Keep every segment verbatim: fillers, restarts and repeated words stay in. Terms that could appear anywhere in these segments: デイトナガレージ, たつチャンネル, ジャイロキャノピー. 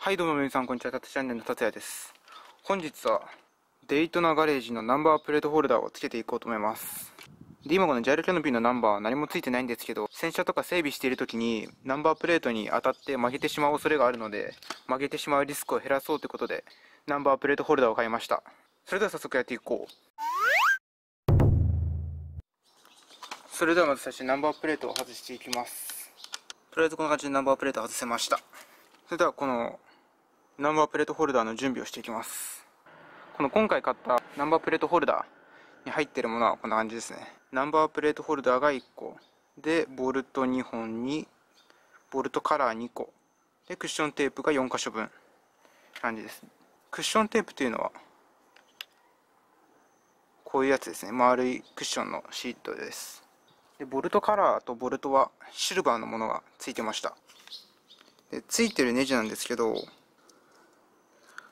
はいどうも皆さんこんにちは、たつチャンネルのたつやです。本日はデイトナガレージのナンバープレートホルダーをつけていこうと思います。で、今この ジャイロ キャノピーのナンバーは何もついてないんですけど、洗車とか整備している時にナンバープレートに当たって曲げてしまう恐れがあるので、曲げてしまうリスクを減らそうということでナンバープレートホルダーを買いました。それでは早速やっていこう。それではまず最初にナンバープレートを外していきます。とりあえずこんな感じでナンバープレート外せました。それではこのナンバープレートホルダーの準備をしていきます。この今回買ったナンバープレートホルダーに入っているものはこんな感じですね。ナンバープレートホルダーがいっこで、ボルトにほんにボルトカラーにこで、クッションテープがよん箇所分感じです。クッションテープというのはこういうやつですね。丸いクッションのシートです。でボルトカラーとボルトはシルバーのものがついてました。でついてるネジなんですけど、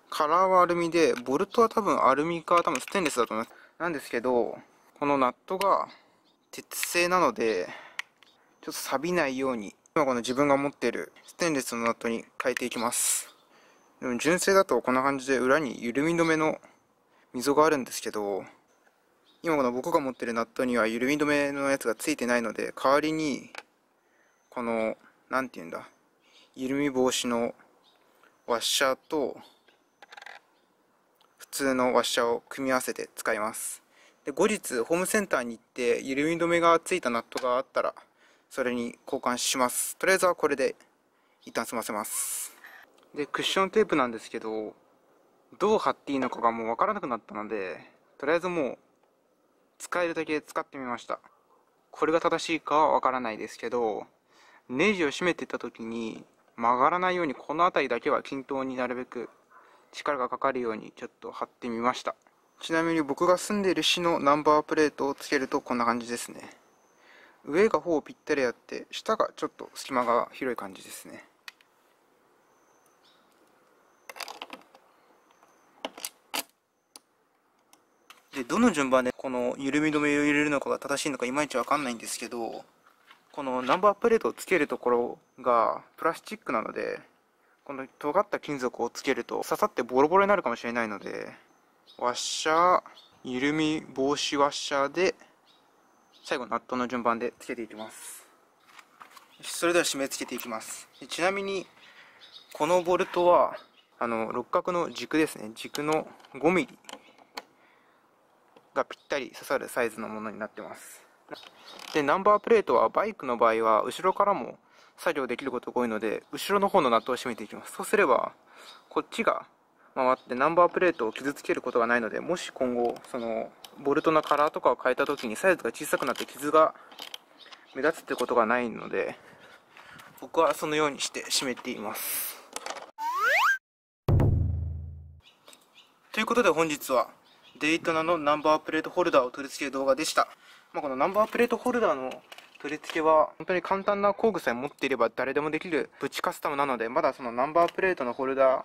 カラーはアルミで、ボルトは多分アルミか多分ステンレスだと思います。なんですけど、このナットが鉄製なので、ちょっと錆びないように、今この自分が持っているステンレスのナットに変えていきます。でも純正だとこんな感じで裏に緩み止めの溝があるんですけど、今この僕が持っているナットには緩み止めのやつがついてないので、代わりに、この、なんていうんだ、緩み防止のワッシャーと、普通のワッシャーを組み合わせて使います。で後日ホームセンターに行って緩み止めがついたナットがあったらそれに交換します。とりあえずはこれで一旦済ませます。でクッションテープなんですけど、どう貼っていいのかがもう分からなくなったので、とりあえずもう使えるだけ使ってみました。これが正しいかは分からないですけど、ネジを締めていった時に曲がらないようにこの辺りだけは均等になるべく力がかかるようにちょっと貼ってみました。ちなみに僕が住んでいる市のナンバープレートをつけるとこんな感じですね。上がほぼぴったりあって、下がちょっと隙間が広い感じですね。でどの順番でこの緩み止めを入れるのかが正しいのかいまいち分かんないんですけど、このナンバープレートをつけるところがプラスチックなので、この尖った金属をつけると刺さってボロボロになるかもしれないので、ワッシャー、緩み防止ワッシャーで最後ナットの順番でつけていきます。それでは締め付けていきます。ちなみにこのボルトはあの六角の軸ですね。軸の ごミリ がぴったり刺さるサイズのものになってます。でナンバープレートはバイクの場合は後ろからも作業できることが多いので、後ろの方のナットを締めていきます。そうすればこっちが回ってナンバープレートを傷つけることがないので、もし今後そのボルトのカラーとかを変えた時にサイズが小さくなって傷が目立つってことがないので、僕はそのようにして締めています。ということで本日はデイトナのナンバープレートホルダーを取り付ける動画でした。まあ、このナンバープレートホルダーの取り付けは本当に簡単な工具さえ持っていれば誰でもできるブチカスタムなので、まだそのナンバープレートのホルダー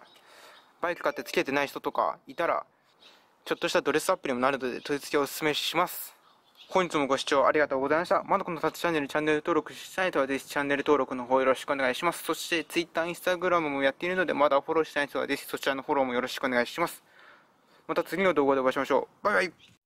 バイク買ってつけてない人とかいたら、ちょっとしたドレスアップにもなるので取り付けをおすすめします。本日もご視聴ありがとうございました。まだこのたつチャンネルチャンネル登録してない人はぜひチャンネル登録の方よろしくお願いします。そして Twitter、Instagram もやっているので、まだフォローしてない人はぜひそちらのフォローもよろしくお願いします。また次の動画でお会いしましょう。バイバイ。